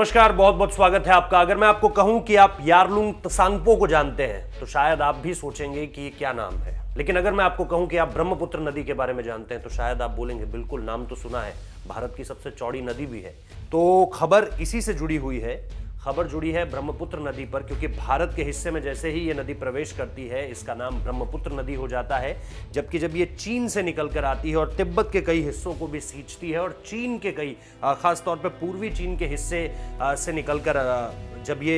नमस्कार, बहुत बहुत स्वागत है आपका। अगर मैं आपको कहूं कि आप यारलुंग त्सांगपो को जानते हैं तो शायद आप भी सोचेंगे कि ये क्या नाम है, लेकिन अगर मैं आपको कहूं कि आप ब्रह्मपुत्र नदी के बारे में जानते हैं तो शायद आप बोलेंगे बिल्कुल, नाम तो सुना है, भारत की सबसे चौड़ी नदी भी है। तो खबर इसी से जुड़ी हुई है, खबर जुड़ी है ब्रह्मपुत्र नदी पर, क्योंकि भारत के हिस्से में जैसे ही ये नदी प्रवेश करती है इसका नाम ब्रह्मपुत्र नदी हो जाता है। जबकि जब ये चीन से निकल कर आती है और तिब्बत के कई हिस्सों को भी सींचती है और चीन के कई खासतौर पर पूर्वी चीन के हिस्से से निकल कर जब ये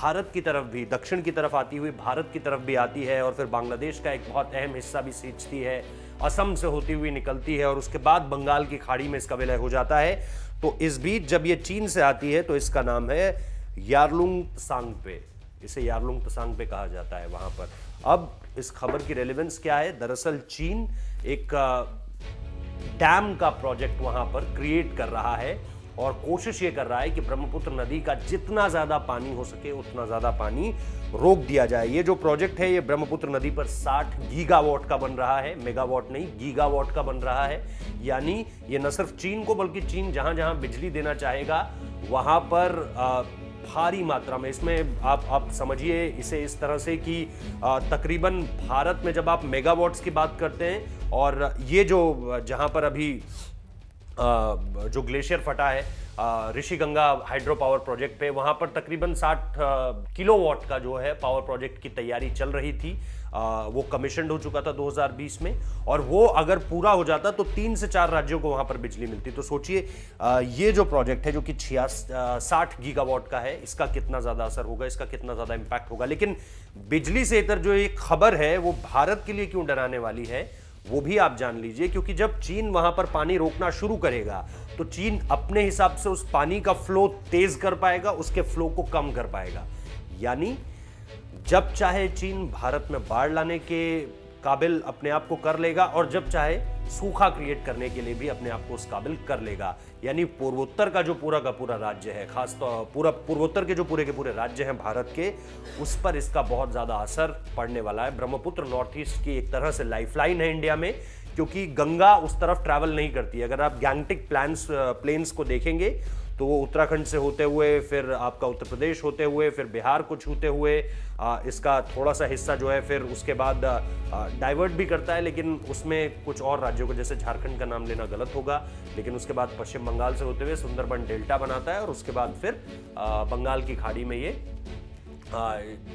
भारत की तरफ भी, दक्षिण की तरफ आती हुई भारत की तरफ भी आती है और फिर बांग्लादेश का एक बहुत अहम हिस्सा भी सींचती है, असम से होती हुई निकलती है और उसके बाद बंगाल की खाड़ी में इसका विलय हो जाता है। तो इस बीच जब ये चीन से आती है तो इसका नाम है यारलुंग त्सांगपे, इसे यारलुंग त्सांगपे कहा जाता है वहाँ पर। अब इस खबर की रेलेवेंस क्या है? दरअसल चीन एक डैम का प्रोजेक्ट वहाँ पर क्रिएट कर रहा है और कोशिश ये कर रहा है कि ब्रह्मपुत्र नदी का जितना ज़्यादा पानी हो सके उतना ज़्यादा पानी रोक दिया जाए। ये जो प्रोजेक्ट है ये ब्रह्मपुत्र नदी पर 60 गीगावाट का बन रहा है, मेगावाट नहीं, गीगावाट का बन रहा है। यानी ये न सिर्फ चीन को बल्कि चीन जहाँ जहाँ बिजली देना चाहेगा वहाँ पर भारी मात्रा में, इसमें आप समझिए इसे इस तरह से कि तकरीबन भारत में जब आप मेगावाट्स की बात करते हैं और ये जो जहाँ पर अभी जो ग्लेशियर फटा है Rishi Ganga hydro power project पे, वहाँ पर तकरीबन 60 किलोवाट का जो है पावर प्रोजेक्ट की तैयारी चल रही थी। वो कमीशन्ड हो चुका था 2020 में और वो अगर पूरा हो जाता तो 3 से 4 राज्यों को वहाँ पर बिजली मिलती। तो सोचिए ये जो प्रोजेक्ट है जो कि 60 गीगावाट का है, इसका कितना ज़्यादा असर होगा, इसका कितना ज़्यादा इम्पैक्ट होगा। लेकिन बिजली से इतर जो ये खबर है वो भारत के लिए क्यों डराने वाली है वो भी आप जान लीजिए, क्योंकि जब चीन वहां पर पानी रोकना शुरू करेगा तो चीन अपने हिसाब से उस पानी का फ्लो तेज कर पाएगा, उसके फ्लो को कम कर पाएगा। यानी जब चाहे चीन भारत में बाढ़ लाने के काबिल अपने आप को कर लेगा और जब चाहे सूखा क्रिएट करने के लिए भी अपने आप को उस काबिल कर लेगा। यानी पूर्वोत्तर का जो पूरा का पूरा राज्य है, खासतौर पूरा पूर्वोत्तर के पूरे राज्य हैं भारत के, उस पर इसका बहुत ज़्यादा असर पड़ने वाला है। ब्रह्मपुत्र नॉर्थ ईस्ट की एक तरह से लाइफलाइन है इंडिया में, क्योंकि गंगा उस तरफ ट्रैवल नहीं करती। अगर आप गैंगटिक प्लेन्स को देखेंगे तो वो उत्तराखंड से होते हुए फिर आपका उत्तर प्रदेश होते हुए फिर बिहार को छूते हुए इसका थोड़ा सा हिस्सा जो है फिर उसके बाद डाइवर्ट भी करता है, लेकिन उसमें कुछ और राज्यों को, जैसे झारखंड का नाम लेना गलत होगा, लेकिन उसके बाद पश्चिम बंगाल से होते हुए सुंदरबन डेल्टा बनाता है और उसके बाद फिर बंगाल की खाड़ी में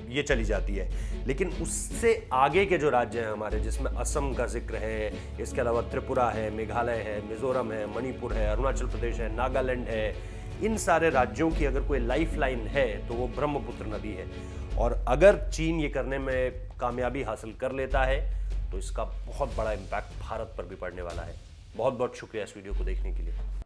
ये चली जाती है। लेकिन उससे आगे के जो राज्य हैं हमारे, जिसमें असम का जिक्र है, इसके अलावा त्रिपुरा है, मेघालय है, मिज़ोरम है, मणिपुर है, अरुणाचल प्रदेश है, नागालैंड है, इन सारे राज्यों की अगर कोई लाइफलाइन है तो वो ब्रह्मपुत्र नदी है। और अगर चीन ये करने में कामयाबी हासिल कर लेता है तो इसका बहुत बड़ा इम्पैक्ट भारत पर भी पड़ने वाला है। बहुत बहुत शुक्रिया इस वीडियो को देखने के लिए।